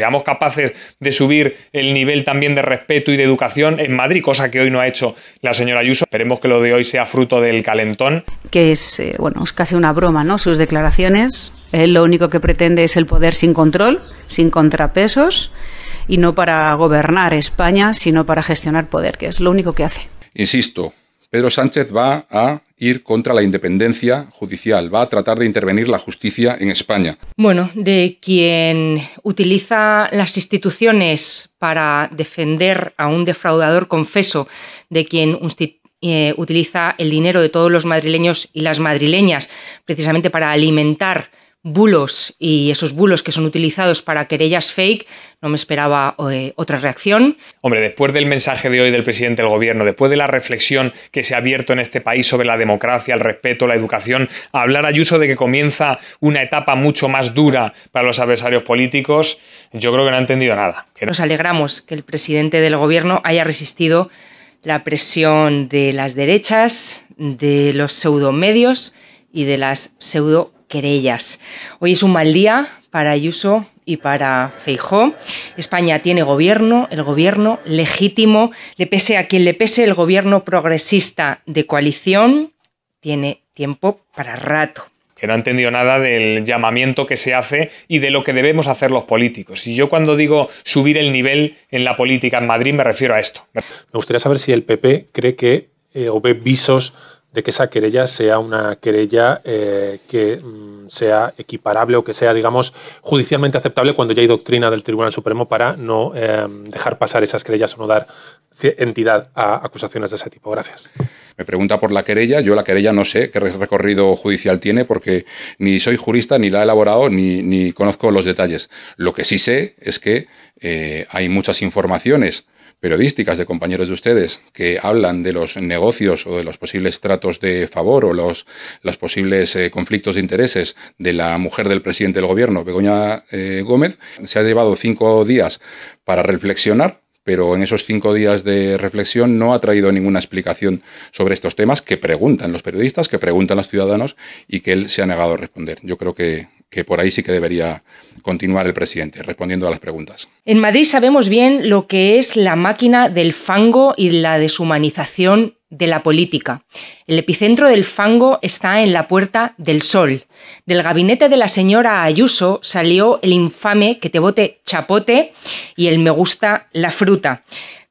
seamos capaces de subir el nivel también de respeto y de educación en Madrid, cosa que hoy no ha hecho la señora Ayuso. Esperemos que lo de hoy sea fruto del calentón. Que es, bueno, es casi una broma, ¿no?, sus declaraciones. Lo único que pretende es el poder sin control, sin contrapesos, y no para gobernar España, sino para gestionar poder, que es lo único que hace. Insisto, Pedro Sánchez va a ir contra la independencia judicial, va a tratar de intervenir la justicia en España. Bueno, de quien utiliza las instituciones para defender a un defraudador confeso, de quien utiliza el dinero de todos los madrileños y las madrileñas precisamente para alimentar bulos, y esos bulos que son utilizados para querellas fake, no me esperaba otra reacción. Hombre, después del mensaje de hoy del presidente del Gobierno, después de la reflexión que se ha abierto en este país sobre la democracia, el respeto, la educación, hablar Ayuso de que comienza una etapa mucho más dura para los adversarios políticos, yo creo que no ha entendido nada. Nos alegramos que el presidente del Gobierno haya resistido la presión de las derechas, de los pseudomedios y de las pseudo querellas. Hoy es un mal día para Ayuso y para Feijóo. España tiene gobierno, el gobierno legítimo, le pese a quien le pese, el gobierno progresista de coalición tiene tiempo para rato. Que no ha entendido nada del llamamiento que se hace y de lo que debemos hacer los políticos. Y yo, cuando digo subir el nivel en la política en Madrid, me refiero a esto. Me gustaría saber si el PP cree que o ve visos de que esa querella sea una querella que sea equiparable o que sea, digamos, judicialmente aceptable, cuando ya hay doctrina del Tribunal Supremo para no dejar pasar esas querellas o no dar entidad a acusaciones de ese tipo. Gracias. Me pregunta por la querella. Yo la querella no sé qué recorrido judicial tiene, porque ni soy jurista, ni la he elaborado, ni conozco los detalles. Lo que sí sé es que hay muchas informaciones periodísticas de compañeros de ustedes que hablan de los negocios o de los posibles tratos de favor o los posibles conflictos de intereses de la mujer del presidente del Gobierno, Begoña Gómez. Se ha llevado 5 días para reflexionar, pero en esos 5 días de reflexión no ha traído ninguna explicación sobre estos temas que preguntan los periodistas, que preguntan los ciudadanos, y que él se ha negado a responder. Yo creo que por ahí sí que debería continuar el presidente, respondiendo a las preguntas. En Madrid sabemos bien lo que es la máquina del fango y la deshumanización de la política. El epicentro del fango está en la Puerta del Sol. Del gabinete de la señora Ayuso salió el infame "que te bote chapote" y el "me gusta la fruta".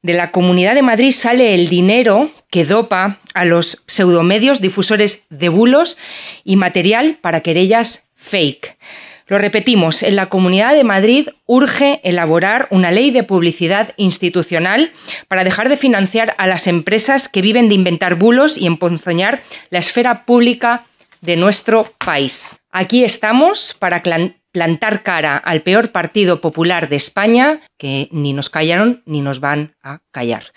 De la Comunidad de Madrid sale el dinero que dopa a los pseudomedios, difusores de bulos y material para querellas fake. Lo repetimos, en la Comunidad de Madrid urge elaborar una ley de publicidad institucional para dejar de financiar a las empresas que viven de inventar bulos y emponzoñar la esfera pública de nuestro país. Aquí estamos para plantar cara al peor Partido Popular de España, que ni nos callaron ni nos van a callar.